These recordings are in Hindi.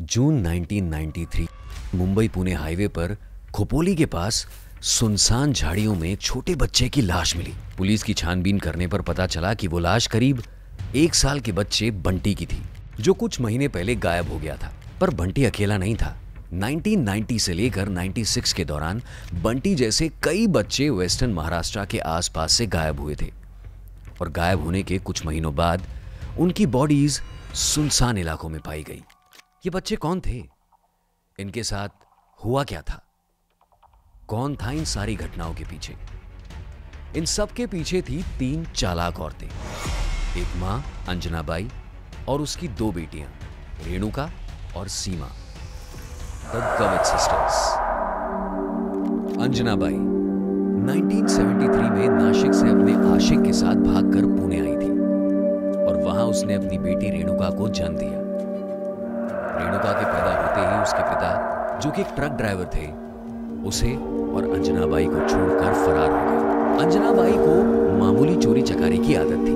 जून 1993 मुंबई पुणे हाईवे पर खोपोली के पास सुनसान झाड़ियों में छोटे बच्चे की लाश मिली। पुलिस की छानबीन करने पर पता चला कि वो लाश करीब 1 साल के बच्चे बंटी की थी, जो कुछ महीने पहले गायब हो गया था। पर बंटी अकेला नहीं था। 1990 से लेकर 96 के दौरान बंटी जैसे कई बच्चे वेस्टर्न महाराष्ट्र के आसपास से गायब हुए थे और गायब होने के कुछ महीनों बाद उनकी बॉडीज सुनसान इलाकों में पाई गई। ये बच्चे कौन थे? इनके साथ हुआ क्या था? कौन था इन सारी घटनाओं के पीछे? इन सब के पीछे थी 3 चालाक औरतें। एक मां अंजनाबाई और उसकी 2 बेटियां रेणुका और सीमा, द गवित सिस्टर्स। अंजनाबाई 1973 में नासिक से अपने आशिक के साथ भागकर पुणे आई थी और वहां उसने अपनी बेटी रेणुका को जन्म दिया। रेणुका के पैदा होते ही उसके पिता, जो कि एक ट्रक ड्राइवर थे, उसे और अंजनाबाई को छोड़कर फरार हो गए। अंजनाबाई को मामूली चोरी चकारी की आदत थी।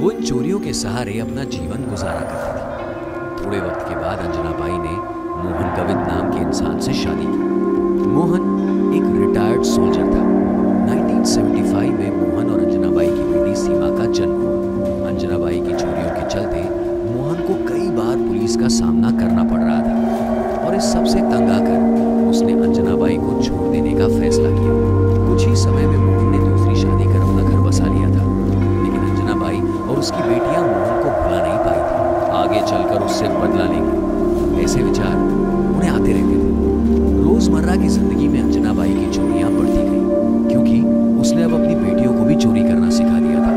वो इन चोरियों के सहारे अपना जीवन गुजारा करती थी। थोड़े वक्त के बाद अंजनाबाई ने मोहन गोविंद नाम के इंसान से शादी की। मोहन एक रिटायर्ड सोल्जर था। 1975 में मोहन और अंजनाबाई की बेटी सीमा का जन्म हुआ। अंजनाबाई की चोरियों के चलते मोहन को कई बार पुलिस का सामना करना पड़ रहा था और इस सबसे तंग आकर उसने अंजनाबाई को छोड़ देने का फैसला किया। कुछ ही समय में मोहन ने दूसरी शादी कर अपना घर बसा लिया था, लेकिन अंजनाबाई और उसकी बेटियां मोहन को भुला नहीं पाई थी। आगे चलकर उससे बदला लेंगे, ऐसे विचार उन्हें आते रहते थे। रोजमर्रा की जिंदगी में अंजनाबाई की चोरियां बढ़ती गई, क्योंकि उसने अब अपनी बेटियों को भी चोरी करना सिखा दिया था।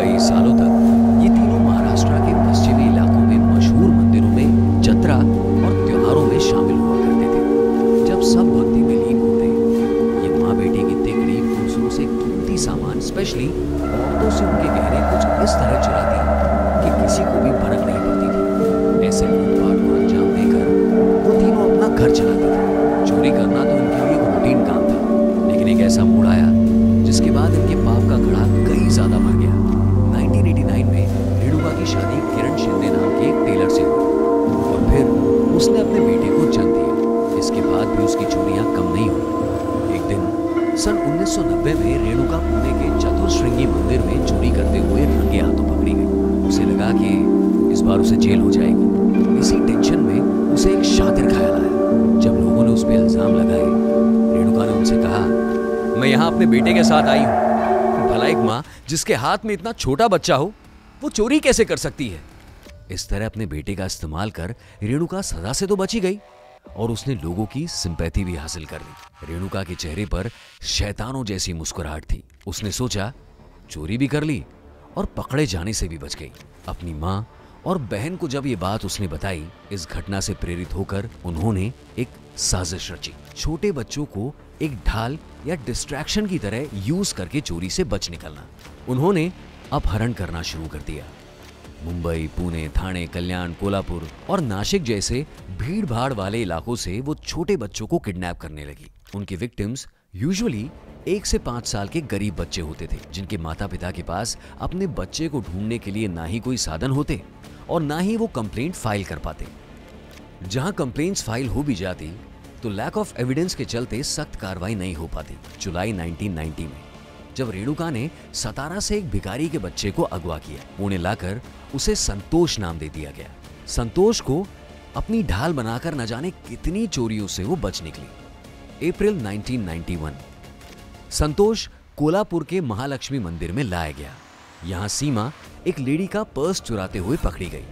कई सालों तक ये तीनों महाराष्ट्र के पश्चिमी इलाकों में मशहूर मंदिरों में, जत्रा और त्योहारों में शामिल हुआ करते थे। सब भक्ति में लीन होते ये माँ बेटी की तिकड़ी दूसरों से कीमती सामान, स्पेशली औरतों से उनके गहने, कुछ इस तरह चुराती कि किसी को भी भनक नहीं पड़ती थी। ऐसे लूटपाट को अंजाम देकर वो तीनों अपना घर चलाते थे। चोरी करना तो उनके लिए रूटीन काम था, लेकिन एक ऐसा मोड़ आया जिसके बाद इनके पाप का घड़ा कई ज्यादा बढ़ गया। 1989 में रेणुका की शादी किरण शिंदे नाम के एक टेलर से हुई और फिर उसने अपने बेटे को जन्म दिया। इसके बाद भी उसकी चोरियां कम नहीं हुई। एक दिन सन 1990 में रेणुका पुणे के चतुर्श्रृंगी मंदिर में चोरी करते हुए रंगे हाथों पकड़ी गई। उसे लगा कि इस बार उसे जेल हो जाएगी। इसी टेंशन में उसे एक शातिर ख्याल आया। जब लोगों ने उस पर इल्जाम लगाए, रेणुका ने उनसे कहा, मैं यहाँ अपने बेटे के साथ आई हूँ। भला एक माँ जिसके हाथ में इतना छोटा बच्चा हो, वो चोरी कैसे कर सकती है? इस तरह अपने बेटे का इस्तेमाल कर रेणुका सजा से तो बची गई और उसने लोगों की सिंपैथी भी हासिल कर ली। रेणुका के चेहरे पर शैतानों जैसी मुस्कुराहट थी। उसने सोचा, चोरी भी कर ली और पकड़े जाने से भी बच गई। अपनी माँ और बहन को जब ये बात उसने बताई, इस घटना से प्रेरित होकर उन्होंने एक साजिश रची। छोटे बच्चों को एक ढाल या डिस्ट्रैक्शन की तरह यूज करके चोरी से बच निकलना। उन्होंने अपहरण करना शुरू कर दिया। मुंबई, पुणे, ठाणे, कल्याण, कोल्हापुर और नासिक जैसे भीड़भाड़ वाले इलाकों से वो छोटे बच्चों को किडनैप करने लगी। उनके विक्टिम्स यूजुअली 1 से 5 साल के गरीब बच्चे होते थे, जिनके माता पिता के पास अपने बच्चे को ढूंढने के लिए ना ही कोई साधन होते और ना ही वो कंप्लेंट फाइल कर पाते। जहां कंप्लेंट्स फाइल हो भी जाती तो लैक ऑफ एविडेंस के चलते सख्त कार्रवाई नहीं हो पाती। जुलाई 1990 में जब रेणुका ने सतारा से एक भिखारी के बच्चे को अगवा किया, पुणे लाकर उसे संतोष नाम दे दिया गया। संतोष को अपनी ढाल बनाकर न जाने कितनी चोरियों से वो बच निकली। अप्रैल 1991 संतोष कोल्हापुर के महालक्ष्मी मंदिर में लाया गया। यहां सीमा एक लेडी का पर्स चुराते हुए पकड़ी गई।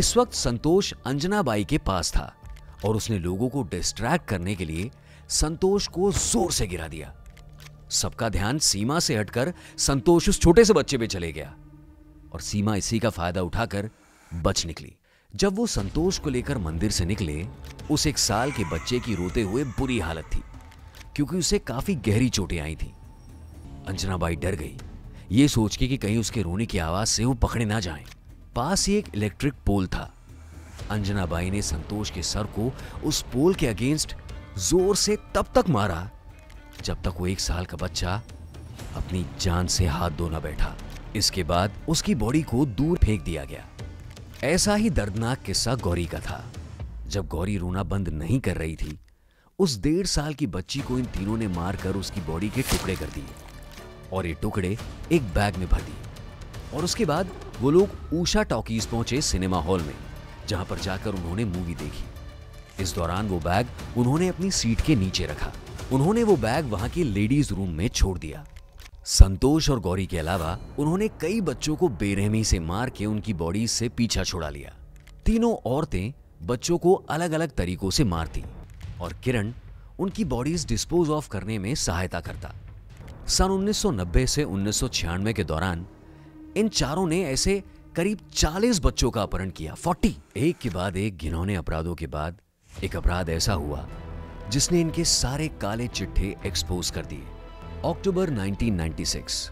इस वक्त संतोष अंजनाबाई के पास था और उसने लोगों को डिस्ट्रैक्ट करने के लिए संतोष को जोर से गिरा दिया। सबका ध्यान सीमा से हटकर संतोष उस छोटे से बच्चे पे चले गया और सीमा इसी का फायदा उठाकर बच निकली। जब वो संतोष को लेकर मंदिर से निकले, उस 1 साल के बच्चे की रोते हुए बुरी हालत थी, क्योंकि उसे काफी गहरी चोटें आई थी। अंजनाबाई डर गई, ये सोच के कि कहीं उसके रोने की आवाज से वो पकड़े ना जाएं। पास ही एक इलेक्ट्रिक पोल था। अंजनाबाई ने संतोष के सर को उस पोल के अगेंस्ट जोर से तब तक मारा जब तक वो 1 साल का बच्चा अपनी जान से हाथ धो न बैठा। इसके बाद उसकी बॉडी को दूर फेंक दिया गया। ऐसा ही दर्दनाक किस्सा गौरी का था। जब गौरी रोना बंद नहीं कर रही थी, उस 1.5 साल की बच्ची को इन तीनों ने मारकर उसकी बॉडी के टुकड़े कर दिए और ये टुकड़े एक बैग में भर दिए। और उसके बाद वो लोग उषा टॉकीज पहुंचे, सिनेमा हॉल में, जहां पर जाकर उन्होंने मूवी देखी। इस दौरान वो बैग उन्होंने अपनी सीट के नीचे रखा। उन्होंने वो बैग वहां के लेडीज रूम में छोड़ दिया। संतोष और गौरी के अलावा उन्होंने कई बच्चों को बेरहमी से मार के उनकी बॉडी से पीछा छुड़ा लिया। तीनों औरतें बच्चों को अलग अलग तरीकों से मारती और किरण उनकी बॉडीज डिस्पोज ऑफ करने में सहायता करता। सन 1990 से 1996 के दौरान इन चारों ने ऐसे करीब 40 बच्चों का अपहरण किया। 40 एक के बाद एक घिनौने अपराधों के बाद एक अपराध ऐसा हुआ जिसने इनके सारे काले चिट्ठे एक्सपोज कर दिए। अक्टूबर 1996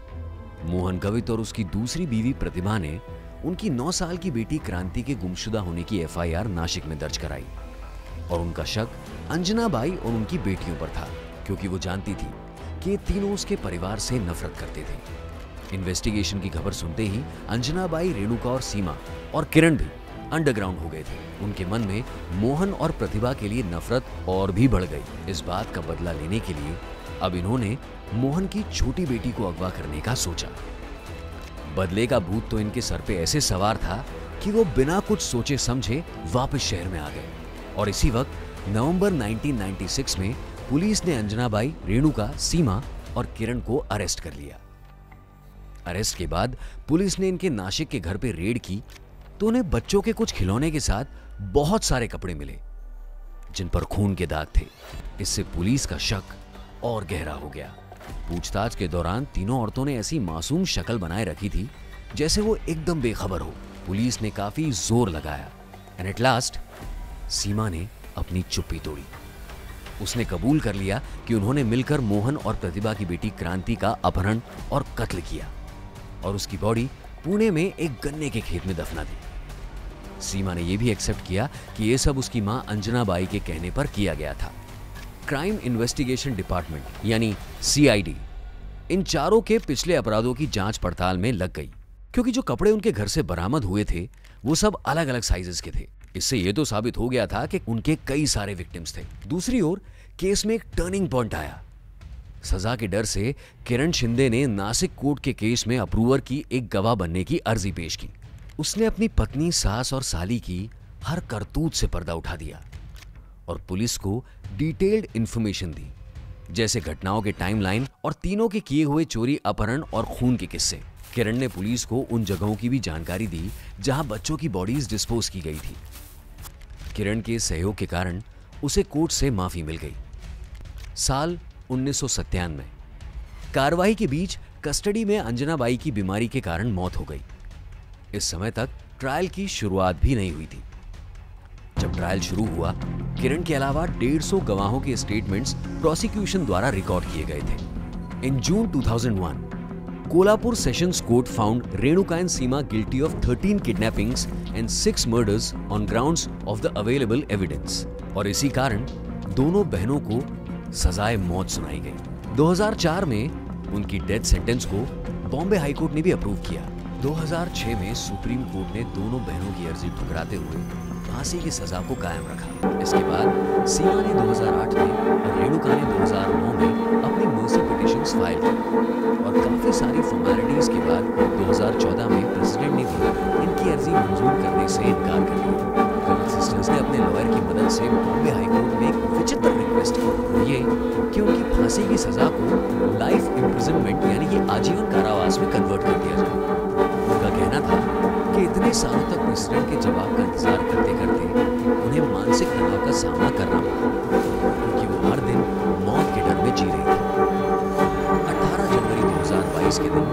मोहन गवित और उसकी दूसरी बीवी प्रतिमा ने उनकी 9 साल की बेटी क्रांति के गुमशुदा होने की एफआईआर नासिक में दर्ज कराई और उनका शक अंजनाबाई और उनकी बेटियों पर था, क्योंकि वो जानती थी कि तीनों उसके परिवार से नफरत करते थे। इन्वेस्टिगेशन की खबर सुनते ही अंजनाबाई, रेणुका और सीमा और किरण भी अंडरग्राउंड हो गए थे। उनके मन में मोहन और प्रतिभा के लिए नफरत और भी बढ़ गई। इस बात का बदला लेने के लिए अब इन्होंने मोहन की छोटी बेटी को अगवा करने का सोचा। बदले का भूत तो इनके सर पे ऐसे सवार था कि वो बिना कुछ सोचे समझे वापस शहर में आ गए। और इसी वक्त नवंबर 1996 में पुलिस ने अंजनाबाई, रेणुका, सीमा और किरण को अरेस्ट कर लिया। अरेस्ट के बाद पुलिस ने इनके नासिक के घर पे रेड की तो उन्हें बच्चों के कुछ खिलौने के साथ बहुत सारे कपड़े मिले जिन पर खून के दाग थे। इससे पुलिस का शक और गहरा हो गया। पूछताछ के दौरान तीनों औरतों ने ऐसी मासूम शक्ल बनाए रखी थी जैसे वो एकदम बेखबर हो। पुलिस ने काफी जोर लगाया एंड एट लास्ट सीमा ने अपनी चुप्पी तोड़ी। उसने कबूल कर लिया कि उन्होंने मिलकर मोहन और प्रतिभा की बेटी क्रांति का अपहरण और कत्ल किया और उसकी बॉडी पुणे में एक गन्ने के खेत में दफना दी। सीमा ने यह भी एक्सेप्ट किया कि यह सब उसकी मां अंजनाबाई के कहने पर किया गया था। क्राइम इन्वेस्टिगेशन डिपार्टमेंट यानी CID इन चारों के पिछले अपराधों की जांच पड़ताल में लग गई, क्योंकि जो कपड़े उनके घर से बरामद हुए थे वो सब अलग अलग साइजेस के थे। इससे ये तो साबित हो गया था कि उनके कई सारे विक्टिम्स थे। दूसरी ओर केस में एक टर्निंग पॉइंट आया। सजा के डर से किरण शिंदे ने नासिक कोर्ट के केस में अप्रूवर की एक गवाह बनने की अर्जी पेश की। उसने अपनी पत्नी, सास और साली की हर करतूत से पर्दा उठा दिया और पुलिस को डिटेल्ड इंफॉर्मेशन दी, जैसे घटनाओं के टाइमलाइन और तीनों के किए हुए चोरी, अपहरण और खून के किस्से। किरण ने पुलिस को उन जगहों की भी जानकारी दी जहां बच्चों की बॉडीज डिस्पोज की गई थी। किरण के सहयोग के कारण उसे कोर्ट से माफी मिल गई। साल 1997 कार्रवाई के बीच कस्टडी में अंजनाबाई की बीमारी के कारण मौत हो गई। इस समय तक ट्रायल की शुरुआत भी नहीं हुई थी। जब ट्रायल शुरू हुआ, किरण के अलावा 150 गवाहों के स्टेटमेंट्स प्रोसिक्यूशन द्वारा रिकॉर्ड किए गए थे। In June 2001 Kolhapur sessions court found Renuka and Seema guilty of 13 kidnappings and 6 murders on grounds of the available evidence और इसी कारण दोनों बहनों को सजाए मौत सुनाई गई। 2004 में उनकी डेथ सेंटेंस को बॉम्बे हाई कोर्ट ने भी अप्रूव किया। 2006 में सुप्रीम कोर्ट ने दोनों बहनों की अर्जी ठुकराते हुए फांसी की सजा को कायम रखा। इसके बाद सीमा ने 2008 में और रेणुका ने 2009 में अपनी मर्सी पिटिशंस फाइल की और काफी सारी फॉर्मेलिटीज के बाद 2014 में प्रेसिडेंट ने इनकी अर्जी मंजूर करने से इनकार कर दिया। गवित सिस्टर्स ने अपने लॉयर की मदद से बॉम्बे हाईकोर्ट में एक विचित्र रिक्वेस्ट की, ये कि उनकी फांसी की सजा को लाइफ इम्प्रिजनमेंट यानी कि आजीवन कारावास में कन्वर्ट कर दिया जाए। उनका कहना था कि इतने सालों तक प्रेसिडेंट के जवाब का इंतजार करते करते उन्हें मानसिक तनाव का सामना करना पड़ा क्योंकि वो हर दिन मौत के डर में जी रही थी। 18 जनवरी 2022 के दिन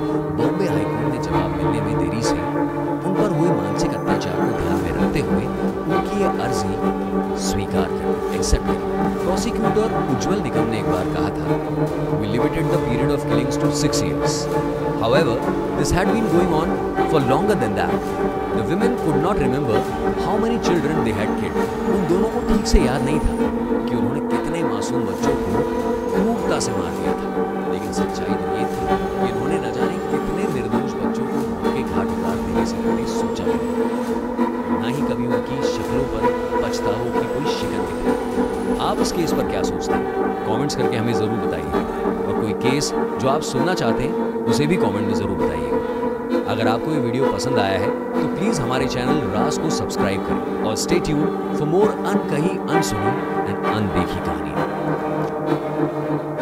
बॉम्बे हाईकोर्ट ने जवाब मिलने में देरी से उन पर हुए मानसिक अत्याचार को ध्यान में रखते हुए उनकी यह अर्जी स्वीकार कर एक्सेप्ट की। प्रोसिक्यूटर उज्ज्वल निगम ने एक बार कहा था, we limited the period of killings to 6 years। However, this had been going on for longer than that. The women could not remember how many children they had killed. उन दोनों को ठीक से याद नहीं था कि उन्होंने कितने मासूम बच्चों को क्रूरता से मार दिया था, लेकिन सच्चाई तो ये थी कि उन्होंने न जाने कितने निर्दोष बच्चों को मौत के घाट उतार देने से कभी सोचा नहीं। न ही कभी उनकी शक्लों पर पछताव की कोई आप इस केस पर क्या सोचते हैं, कमेंट्स करके हमें ज़रूर बताइएगा। और कोई केस जो आप सुनना चाहते हैं उसे भी कमेंट में ज़रूर बताइएगा। अगर आपको ये वीडियो पसंद आया है तो प्लीज़ हमारे चैनल राज को सब्सक्राइब करें और स्टे ट्यून्ड फॉर मोर अनकही, अनसुनी एंड अनदेखी कहानी।